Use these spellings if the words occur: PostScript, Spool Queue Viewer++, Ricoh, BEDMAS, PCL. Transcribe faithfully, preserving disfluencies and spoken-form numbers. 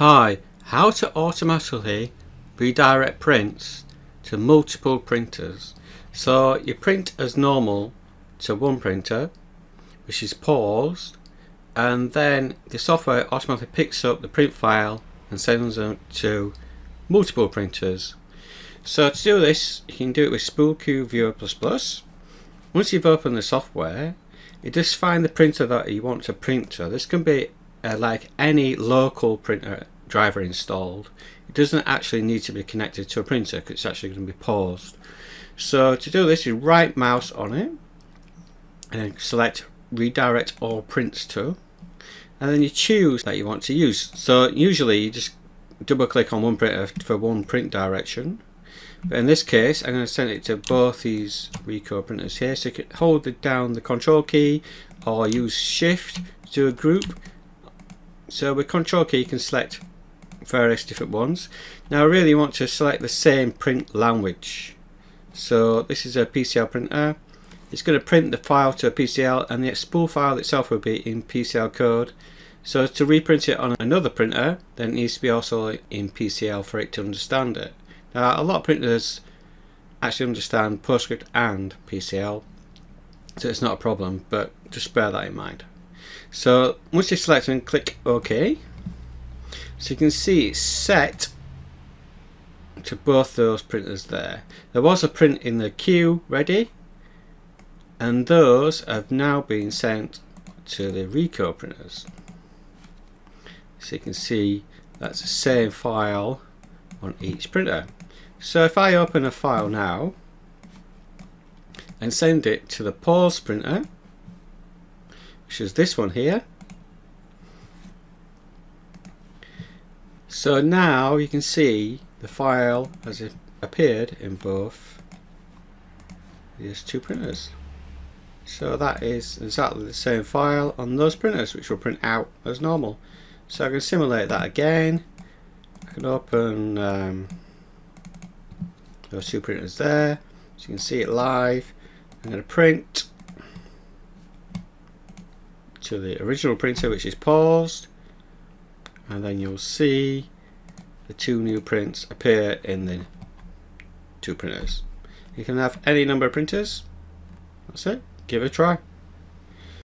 Hi, how to automatically redirect prints to multiple printers. So you print as normal to one printer, which is paused, and then the software automatically picks up the print file and sends it to multiple printers. So to do this, you can do it with Spool Queue Viewer plus plus. Once you've opened the software, you just find the printer that you want to print to. This can be Uh, like any local printer driver installed. It doesn't actually need to be connected to a printer because it's actually going to be paused. So to do this, you right mouse on it and select redirect all prints to, and then you choose that you want to use. So usually you just double click on one printer for one print direction, but in this case I'm going to send it to both these Ricoh printers here, so you can hold the, down the control key or use shift to a group. So with control key you can select various different ones. Now I really want to select the same print language. So this is a P C L printer. It's going to print the file to a P C L, and the spool file itself will be in P C L code. So to reprint it on another printer, then it needs to be also in P C L for it to understand it. Now a lot of printers actually understand PostScript and P C L, so it's not a problem, but just bear that in mind. So once you select and click OK, so you can see it's set to both those printers there. There was a print in the queue ready, and those have now been sent to the Ricoh printers. So you can see that's the same file on each printer. So if I open a file now and send it to the pause printer, which is this one here. So now you can see the file has appeared in both these two printers. So that is exactly the same file on those printers, which will print out as normal. So I can simulate that again. I can open um, those two printers there, so you can see it live. I'm going to print to the original printer, which is paused, and then you'll see the two new prints appear in the two printers. You can have any number of printers. That's it. Give it a try.